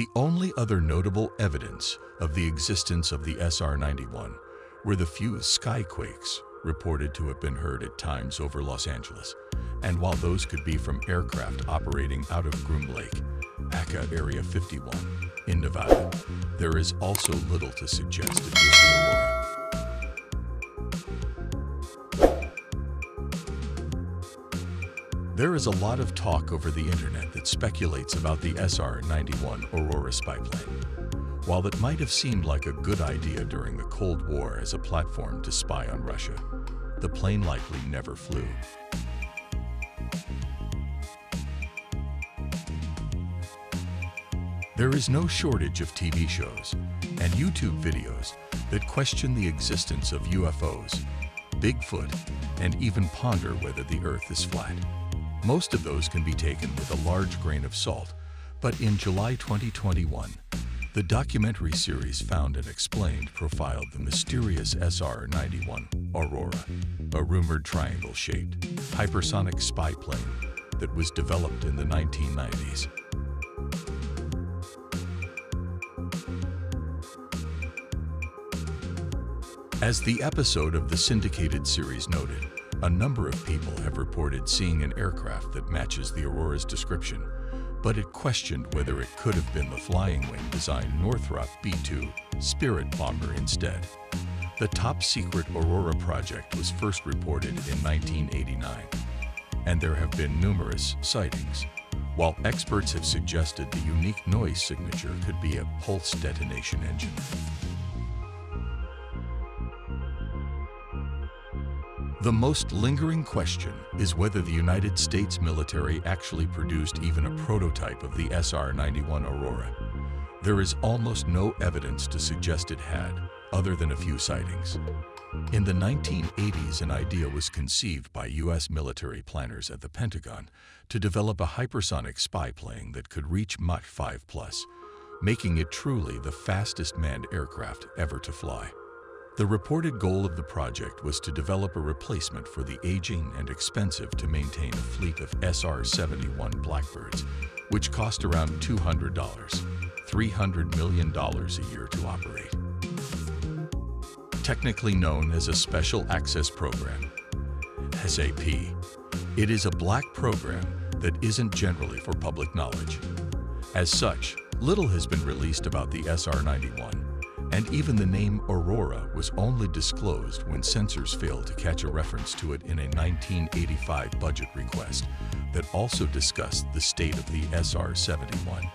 The only other notable evidence of the existence of the SR-91 were the few skyquakes reported to have been heard at times over Los Angeles, and while those could be from aircraft operating out of Groom Lake, ACA Area 51, in Nevada, there is also little to suggest it was the Aurora. There is a lot of talk over the internet that speculates about the SR-91 Aurora spy plane. While it might have seemed like a good idea during the Cold War as a platform to spy on Russia, the plane likely never flew. There is no shortage of TV shows and YouTube videos that question the existence of UFOs, Bigfoot, and even ponder whether the Earth is flat. Most of those can be taken with a large grain of salt, but in July 2021, the documentary series Found and Explained profiled the mysterious SR-91 Aurora, a rumored triangle-shaped, hypersonic spy plane that was developed in the 1990s. As the episode of the syndicated series noted, a number of people have reported seeing an aircraft that matches the Aurora's description, but it questioned whether it could have been the flying wing-designed Northrop B-2 Spirit Bomber instead. The top-secret Aurora project was first reported in 1989, and there have been numerous sightings, while experts have suggested the unique noise signature could be a pulse detonation engine. The most lingering question is whether the United States military actually produced even a prototype of the SR-91 Aurora. There is almost no evidence to suggest it had, other than a few sightings. In the 1980s, an idea was conceived by U.S. military planners at the Pentagon to develop a hypersonic spy plane that could reach Mach 5+, making it truly the fastest manned aircraft ever to fly. The reported goal of the project was to develop a replacement for the aging and expensive to maintain a fleet of SR-71 Blackbirds, which cost around $300 million a year to operate. Technically known as a Special Access Program, SAP, it is a black program that isn't generally for public knowledge. As such, little has been released about the SR-91. And even the name Aurora was only disclosed when censors failed to catch a reference to it in a 1985 budget request that also discussed the state of the SR-71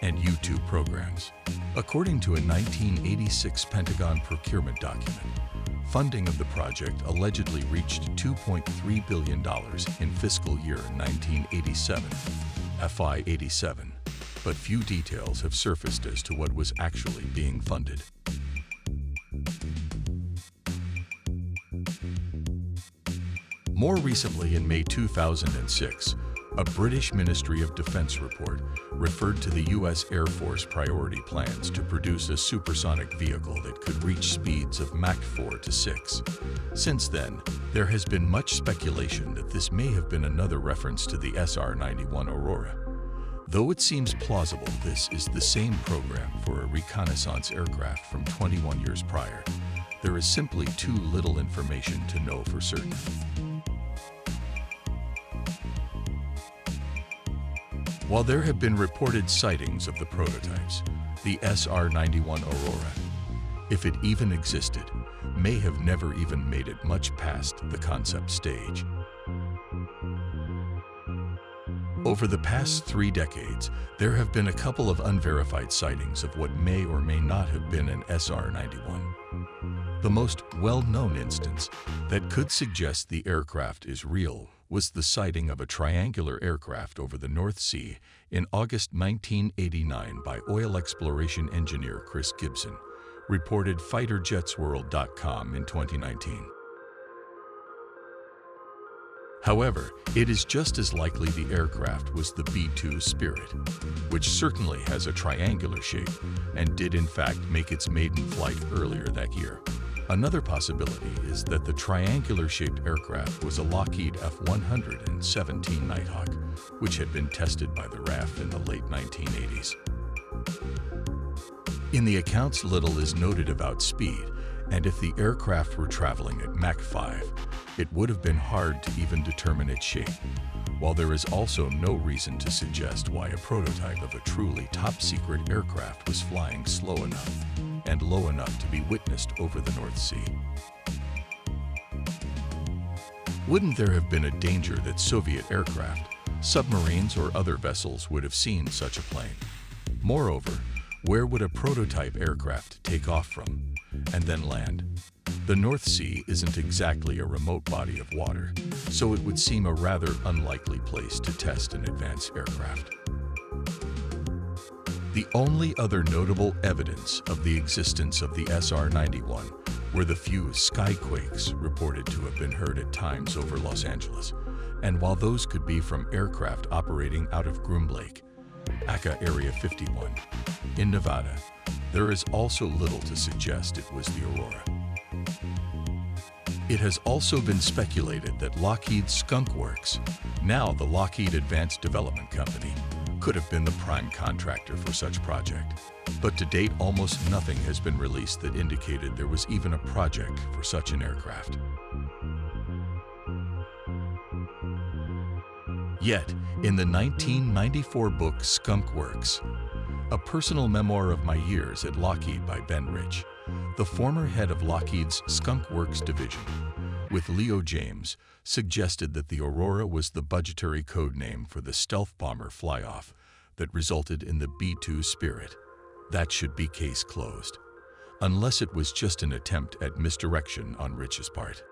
and U-2 programs. According to a 1986 Pentagon procurement document, funding of the project allegedly reached $2.3 billion in fiscal year 1987, FY87. But few details have surfaced as to what was actually being funded. More recently, in May 2006, a British Ministry of Defense report referred to the U.S. Air Force priority plans to produce a supersonic vehicle that could reach speeds of Mach 4 to 6. Since then, there has been much speculation that this may have been another reference to the SR-91 Aurora. Though it seems plausible this is the same program for a reconnaissance aircraft from 21 years prior, there is simply too little information to know for certain. While there have been reported sightings of the prototypes, the SR-91 Aurora, if it even existed, may have never even made it much past the concept stage. Over the past 3 decades, there have been a couple of unverified sightings of what may or may not have been an SR-91. The most well-known instance that could suggest the aircraft is real was the sighting of a triangular aircraft over the North Sea in August 1989 by oil exploration engineer Chris Gibson, reported FighterJetsWorld.com in 2019. However, it is just as likely the aircraft was the B-2 Spirit, which certainly has a triangular shape and did in fact make its maiden flight earlier that year. Another possibility is that the triangular-shaped aircraft was a Lockheed F-117 Nighthawk, which had been tested by the RAF in the late 1980s. In the accounts, little is noted about speed, and if the aircraft were traveling at Mach 5, it would have been hard to even determine its shape, while there is also no reason to suggest why a prototype of a truly top-secret aircraft was flying slow enough and low enough to be witnessed over the North Sea. Wouldn't there have been a danger that Soviet aircraft, submarines, or other vessels would have seen such a plane? Moreover, where would a prototype aircraft take off from and then land? The North Sea isn't exactly a remote body of water, so it would seem a rather unlikely place to test an advanced aircraft. The only other notable evidence of the existence of the SR-91 were the few skyquakes reported to have been heard at times over Los Angeles, and while those could be from aircraft operating out of Groom Lake, ACA Area 51, in Nevada, there is also little to suggest it was the Aurora. It has also been speculated that Lockheed Skunk Works, now the Lockheed Advanced Development Company, could have been the prime contractor for such project. But to date, almost nothing has been released that indicated there was even a project for such an aircraft. Yet, in the 1994 book Skunk Works, a personal memoir of my years at Lockheed by Ben Rich, the former head of Lockheed's Skunk Works division, with Leo James, suggested that the Aurora was the budgetary code name for the stealth bomber fly-off that resulted in the B-2 Spirit. That should be case closed, unless it was just an attempt at misdirection on Rich's part.